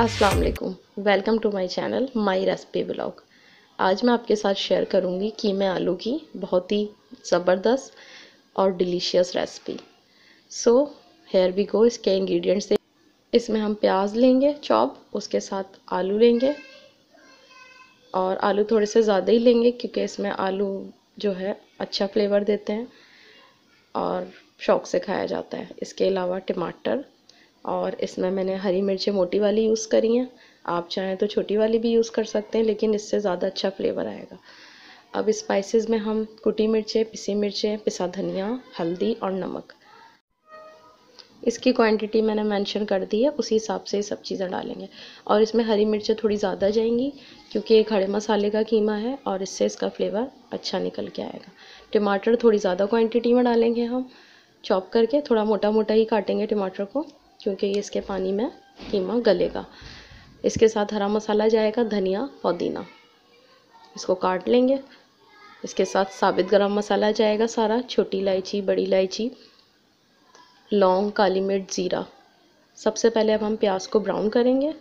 अस्सलाम वालेकुम, welcome to my channel my recipe blog. आज मैं आपके साथ शेयर करूंगी क़ीमा आलू की बहुत ही ज़बरदस्त और delicious recipe. So here we go. इसके इंग्रेडिएंट्स, इसमें हम प्याज लेंगे चॉप, उसके साथ आलू लेंगे और आलू थोड़े से ज़्यादा ही लेंगे क्योंकि इसमें आलू जो है अच्छा फ्लेवर देते हैं और शौक़ से खाया जाता है। इसके अलावा टमाटर, और इसमें मैंने हरी मिर्चें मोटी वाली यूज़ करी हैं, आप चाहें तो छोटी वाली भी यूज़ कर सकते हैं लेकिन इससे ज़्यादा अच्छा फ्लेवर आएगा। अब स्पाइसेस में हम कुटी मिर्चें, पिसी मिर्चें, पिसा धनिया, हल्दी और नमक, इसकी क्वांटिटी मैंने मेंशन कर दी है, उसी हिसाब से सब चीज़ें डालेंगे। और इसमें हरी मिर्चें थोड़ी ज़्यादा जाएंगी क्योंकि एक खड़े मसाले का कीमा है और इससे इसका फ्लेवर अच्छा निकल के आएगा। टमाटर थोड़ी ज़्यादा क्वांटिटी में डालेंगे, हम चॉप करके थोड़ा मोटा मोटा ही काटेंगे टमाटर को क्योंकि ये इसके पानी में कीमा गलेगा। इसके साथ हरा मसाला जाएगा, धनिया, पुदीना, इसको काट लेंगे। इसके साथ साबित गरम मसाला जाएगा सारा, छोटी इलायची, बड़ी इलायची, लौंग, काली मिर्च, ज़ीरा। सबसे पहले अब हम प्याज को ब्राउन करेंगे।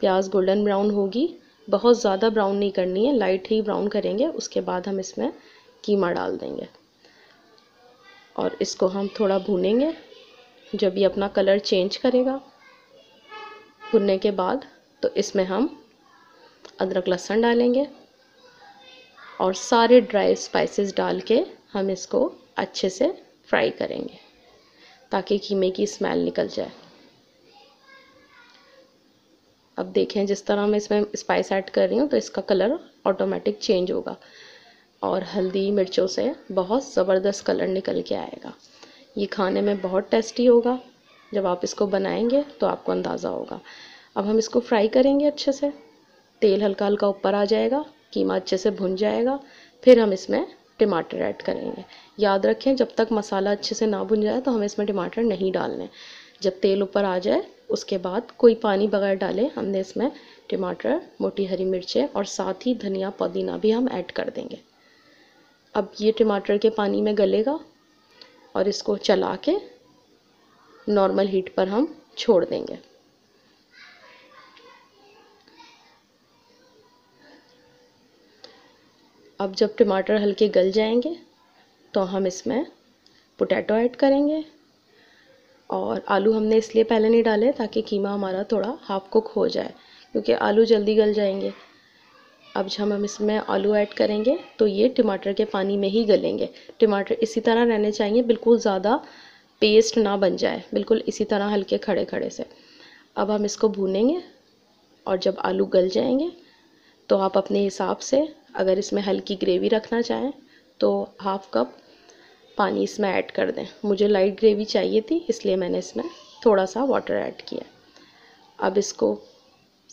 प्याज गोल्डन ब्राउन होगी, बहुत ज़्यादा ब्राउन नहीं करनी है, लाइट ही ब्राउन करेंगे। उसके बाद हम इसमें कीमा डाल देंगे और इसको हम थोड़ा भूनेंगे। जब ये अपना कलर चेंज करेगा भुनने के बाद तो इसमें हम अदरक लहसुन डालेंगे और सारे ड्राई स्पाइसेस डाल के हम इसको अच्छे से फ्राई करेंगे ताकि कीमे की स्मेल निकल जाए। अब देखें, जिस तरह मैं इसमें स्पाइस ऐड कर रही हूँ तो इसका कलर ऑटोमेटिक चेंज होगा और हल्दी मिर्चों से बहुत ज़बरदस्त कलर निकल के आएगा। ये खाने में बहुत टेस्टी होगा, जब आप इसको बनाएंगे तो आपको अंदाज़ा होगा। अब हम इसको फ्राई करेंगे अच्छे से, तेल हल्का हल्का ऊपर आ जाएगा, कीमा अच्छे से भुन जाएगा, फिर हम इसमें टमाटर ऐड करेंगे। याद रखें, जब तक मसाला अच्छे से ना भुन जाए तो हमें इसमें टमाटर नहीं डालने। जब तेल ऊपर आ जाए उसके बाद कोई पानी बगैर डाले हमने इसमें टमाटर, मोटी हरी मिर्चें और साथ ही धनिया, पुदीना भी हम ऐड कर देंगे। अब ये टमाटर के पानी में गलेगा और इसको चला के नॉर्मल हीट पर हम छोड़ देंगे। अब जब टमाटर हल्के गल जाएंगे तो हम इसमें पोटैटो ऐड करेंगे। और आलू हमने इसलिए पहले नहीं डाले ताकि कीमा हमारा थोड़ा हाफ कुक हो जाए क्योंकि आलू जल्दी गल जाएंगे। अब जब हम इसमें आलू ऐड करेंगे तो ये टमाटर के पानी में ही गलेंगे। टमाटर इसी तरह रहने चाहिए, बिल्कुल ज़्यादा पेस्ट ना बन जाए, बिल्कुल इसी तरह हल्के खड़े खड़े से। अब हम इसको भूनेंगे और जब आलू गल जाएंगे तो आप अपने हिसाब से, अगर इसमें हल्की ग्रेवी रखना चाहें तो हाफ कप पानी इसमें ऐड कर दें। मुझे लाइट ग्रेवी चाहिए थी इसलिए मैंने इसमें थोड़ा सा वाटर ऐड किया। अब इसको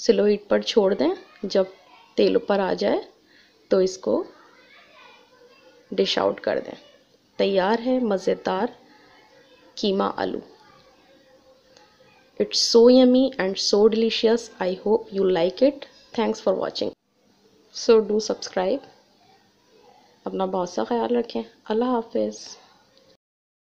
स्लो हीट पर छोड़ दें। जब तेल ऊपर आ जाए तो इसको डिश आउट कर दें। तैयार है मज़ेदार कीमा आलू। It's so yummy and so delicious. I hope you like it. Thanks for watching. So do subscribe. अपना बहुत सा ख्याल रखें। अल्लाह हाफिज़।